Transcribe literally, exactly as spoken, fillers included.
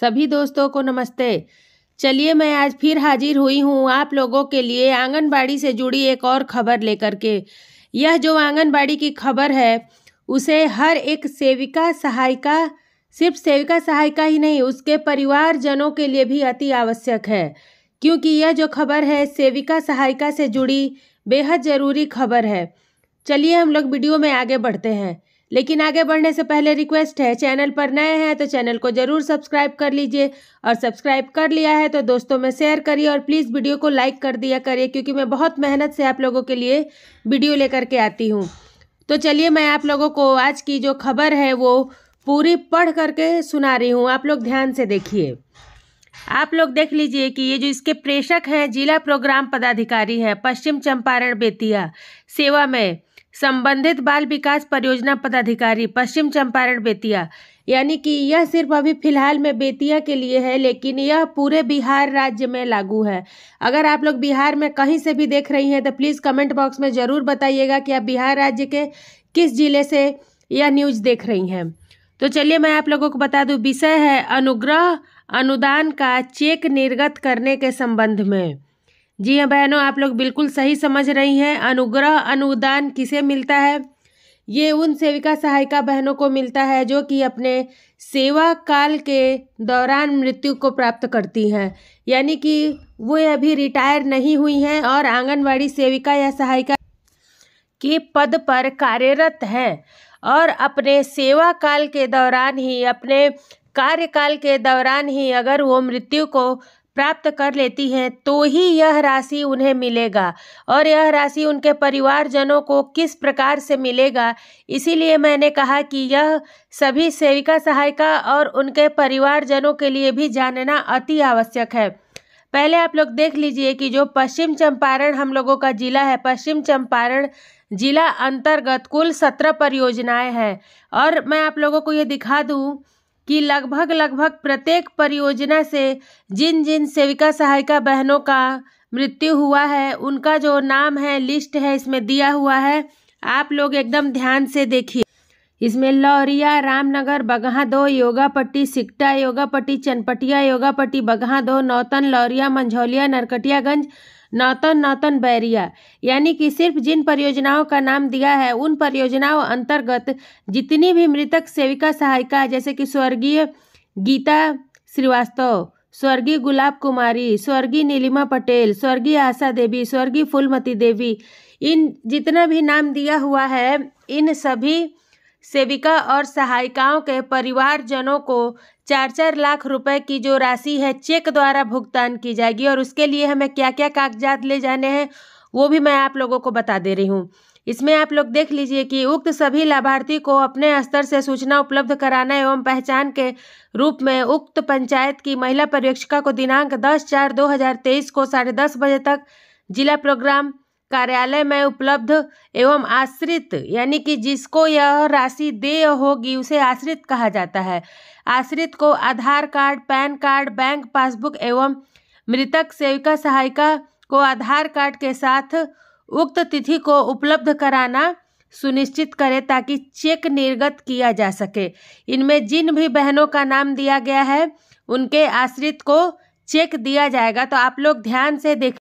सभी दोस्तों को नमस्ते। चलिए मैं आज फिर हाजिर हुई हूँ आप लोगों के लिए आंगनबाड़ी से जुड़ी एक और खबर लेकर के। यह जो आंगनबाड़ी की खबर है उसे हर एक सेविका सहायिका, सिर्फ सेविका सहायिका ही नहीं, उसके परिवारजनों के लिए भी अति आवश्यक है, क्योंकि यह जो खबर है सेविका सहायिका से जुड़ी बेहद ज़रूरी खबर है। चलिए हम लोग वीडियो में आगे बढ़ते हैं, लेकिन आगे बढ़ने से पहले रिक्वेस्ट है, चैनल पर नए हैं तो चैनल को ज़रूर सब्सक्राइब कर लीजिए, और सब्सक्राइब कर लिया है तो दोस्तों में शेयर करिए और प्लीज़ वीडियो को लाइक कर दिया करिए, क्योंकि मैं बहुत मेहनत से आप लोगों के लिए वीडियो लेकर के आती हूँ। तो चलिए मैं आप लोगों को आज की जो खबर है वो पूरी पढ़ करके सुना रही हूँ, आप लोग ध्यान से देखिए। आप लोग देख लीजिए कि ये जो इसके प्रेषक हैं जिला प्रोग्राम पदाधिकारी हैं पश्चिम चंपारण बेतिया, सेवा में संबंधित बाल विकास परियोजना पदाधिकारी पश्चिम चंपारण बेतिया, यानी कि यह सिर्फ अभी फिलहाल में बेतिया के लिए है, लेकिन यह पूरे बिहार राज्य में लागू है। अगर आप लोग बिहार में कहीं से भी देख रही हैं तो प्लीज़ कमेंट बॉक्स में ज़रूर बताइएगा कि आप बिहार राज्य के किस जिले से यह न्यूज़ देख रही हैं। तो चलिए मैं आप लोगों को बता दूं, विषय है अनुग्रह अनुदान का चेक निर्गत करने के संबंध में। जी हाँ बहनों, आप लोग बिल्कुल सही समझ रही हैं। अनुग्रह अनुदान किसे मिलता है? ये उन सेविका सहायिका बहनों को मिलता है जो कि अपने सेवा काल के दौरान मृत्यु को प्राप्त करती हैं, यानी कि वे अभी रिटायर नहीं हुई हैं और आंगनबाड़ी सेविका या सहायिका के पद पर कार्यरत हैं और अपने सेवा काल के दौरान ही, अपने कार्यकाल के दौरान ही अगर वो मृत्यु को प्राप्त कर लेती हैं तो ही यह राशि उन्हें मिलेगा, और यह राशि उनके परिवारजनों को किस प्रकार से मिलेगा, इसीलिए मैंने कहा कि यह सभी सेविका सहायिका और उनके परिवारजनों के लिए भी जानना अति आवश्यक है। पहले आप लोग देख लीजिए कि जो पश्चिम चंपारण हम लोगों का जिला है, पश्चिम चंपारण जिला अंतर्गत कुल सत्रह परियोजनाएं हैं, और मैं आप लोगों को ये दिखा दूं कि लगभग लगभग प्रत्येक परियोजना से जिन जिन सेविका सहायिका बहनों का मृत्यु हुआ है उनका जो नाम है, लिस्ट है, इसमें दिया हुआ है। आप लोग एकदम ध्यान से देखिए। इसमें लौरिया, रामनगर, बगहा दो, योगापट्टी, सिक्टा, योगापट्टी, चनपटिया, योगापट्टी, बगहा दो, नौतन, लौरिया, मंझौलिया, नरकटियागंज, नौतन, नौतन, बैरिया, यानी कि सिर्फ जिन परियोजनाओं का नाम दिया है उन परियोजनाओं अंतर्गत जितनी भी मृतक सेविका सहायिका, जैसे कि स्वर्गीय गीता श्रीवास्तव, स्वर्गीय गुलाब कुमारी, स्वर्गीय नीलिमा पटेल, स्वर्गीय आशा देवी, स्वर्गीय फूलमती देवी, इन जितना भी नाम दिया हुआ है इन सभी सेविका और सहायिकाओं के परिवारजनों को चार चार लाख रुपए की जो राशि है चेक द्वारा भुगतान की जाएगी, और उसके लिए हमें क्या क्या कागजात ले जाने हैं वो भी मैं आप लोगों को बता दे रही हूँ। इसमें आप लोग देख लीजिए कि उक्त सभी लाभार्थी को अपने स्तर से सूचना उपलब्ध कराना एवं पहचान के रूप में उक्त पंचायत की महिला पर्यवेक्षिका को दिनांक दस चार दो हजार तेईस को साढ़े दस बजे तक जिला प्रोग्राम कार्यालय में उपलब्ध एवं आश्रित, यानी कि जिसको यह राशि देय होगी उसे आश्रित कहा जाता है। आश्रित को Aadhaar card, PAN card, bank passbook एवं मृतक सेविका सहायिका को आधार कार्ड के साथ उक्त तिथि को उपलब्ध कराना सुनिश्चित करें ताकि चेक निर्गत किया जा सके। इनमें जिन भी बहनों का नाम दिया गया है उनके आश्रित को चेक दिया जाएगा। तो आप लोग ध्यान से देख